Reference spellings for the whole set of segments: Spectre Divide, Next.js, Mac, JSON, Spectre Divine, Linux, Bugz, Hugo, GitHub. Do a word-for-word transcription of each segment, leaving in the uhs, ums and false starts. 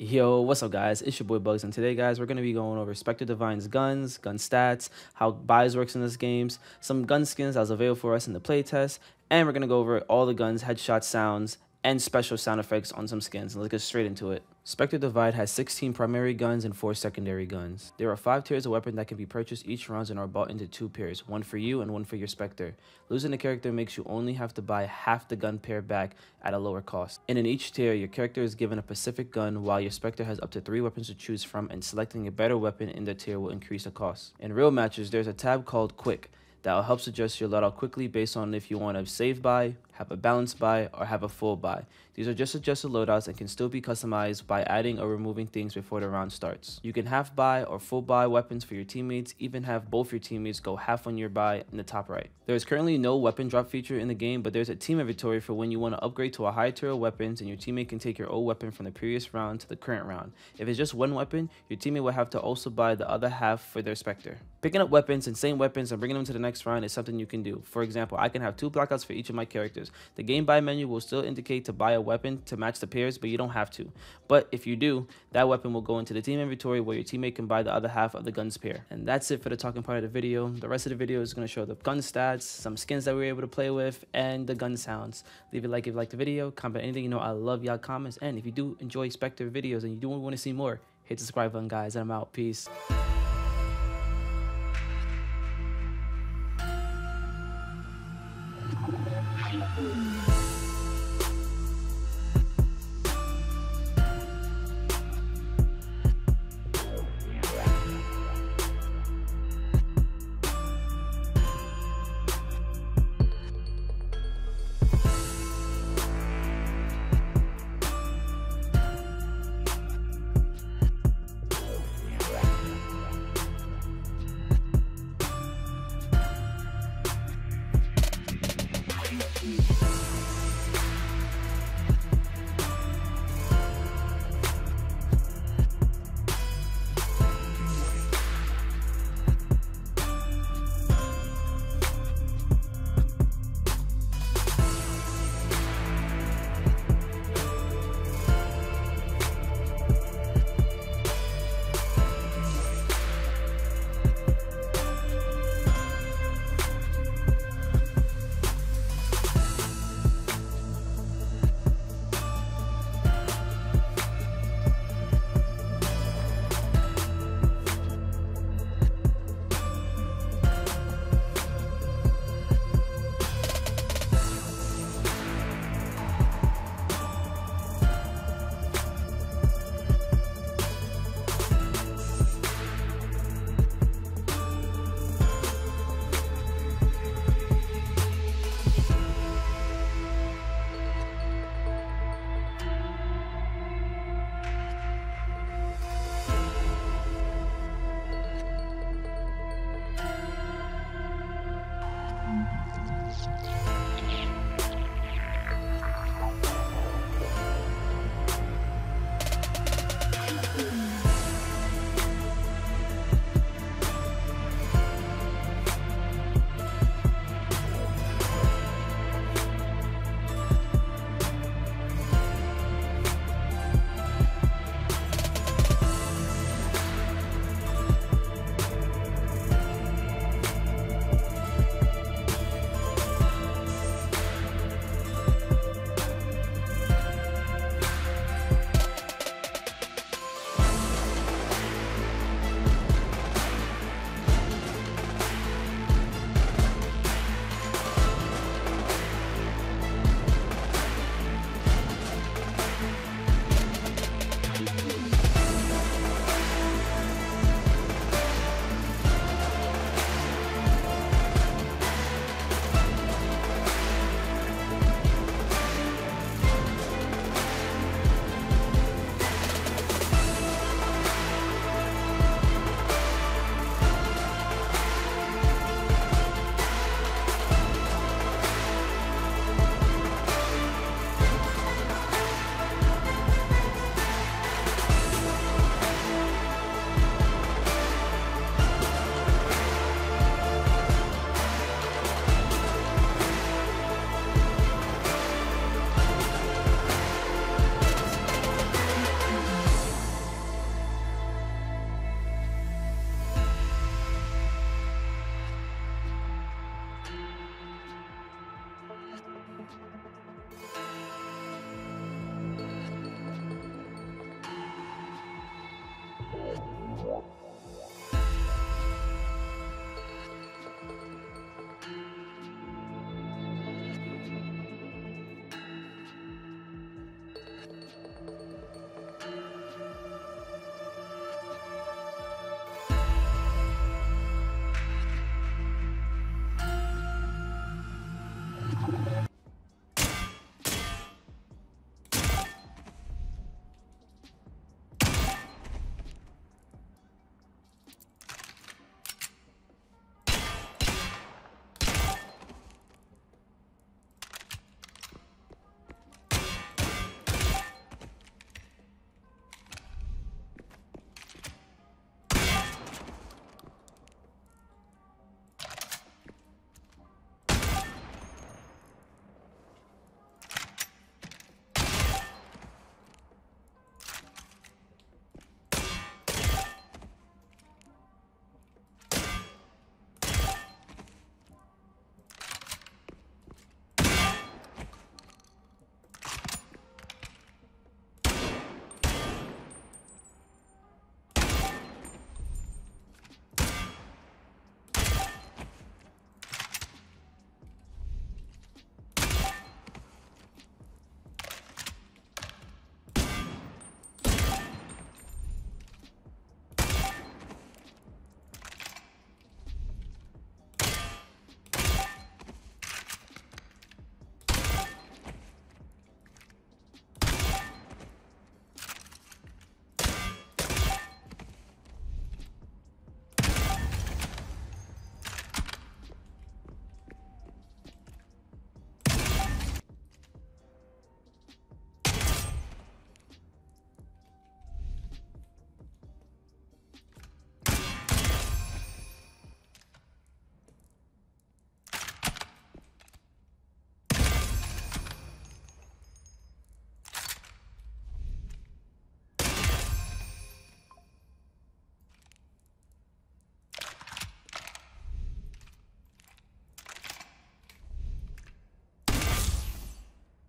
Yo, what's up guys, it's your boy Bugs, and today guys we're going to be going over Spectre Divine's guns, gun stats, how buys works in this game, some gun skins that was available for us in the playtest, and we're going to go over all the guns, headshot sounds, and special sound effects on some skins. Let's get straight into it. Spectre Divide has sixteen primary guns and four secondary guns. There are five tiers of weapon that can be purchased each round and are bought into two pairs, one for you and one for your Spectre. Losing a character makes you only have to buy half the gun pair back at a lower cost. And in each tier, your character is given a specific gun while your Spectre has up to three weapons to choose from, and selecting a better weapon in the tier will increase the cost. In real matches, there's a tab called Quick that helps adjust your loadout quickly based on if you want to save buy, have a balanced buy, or have a full buy. These are just adjusted loadouts and can still be customized by adding or removing things before the round starts. You can half buy or full buy weapons for your teammates, even have both your teammates go half on your buy in the top right. There is currently no weapon drop feature in the game, but there's a team inventory for when you want to upgrade to a higher tier of weapons and your teammate can take your old weapon from the previous round to the current round. If it's just one weapon, your teammate will have to also buy the other half for their Spectre. Picking up weapons and same weapons and bringing them to the next round is something you can do. For example, I can have two blackouts for each of my characters. The game buy menu will still indicate to buy a weapon to match the pairs, but you don't have to. But if you do, that weapon will go into the team inventory where your teammate can buy the other half of the guns pair. And that's it for the talking part of the video. The rest of the video is going to show the gun stats, some skins that we were able to play with, and the gun sounds. Leave a like if you liked the video, comment anything, you know I love y'all comments, and if you do enjoy Spectre videos and you do want to see more, hit the subscribe button guys, and I'm out. Peace.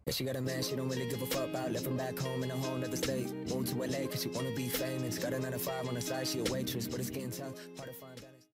And she got a man she don't really give a fuck about. Left him back home in a whole nother state. Moved to L A cause she wanna be famous. Got a nine to five on the side, she a waitress. But it's getting tough, hard to find balance.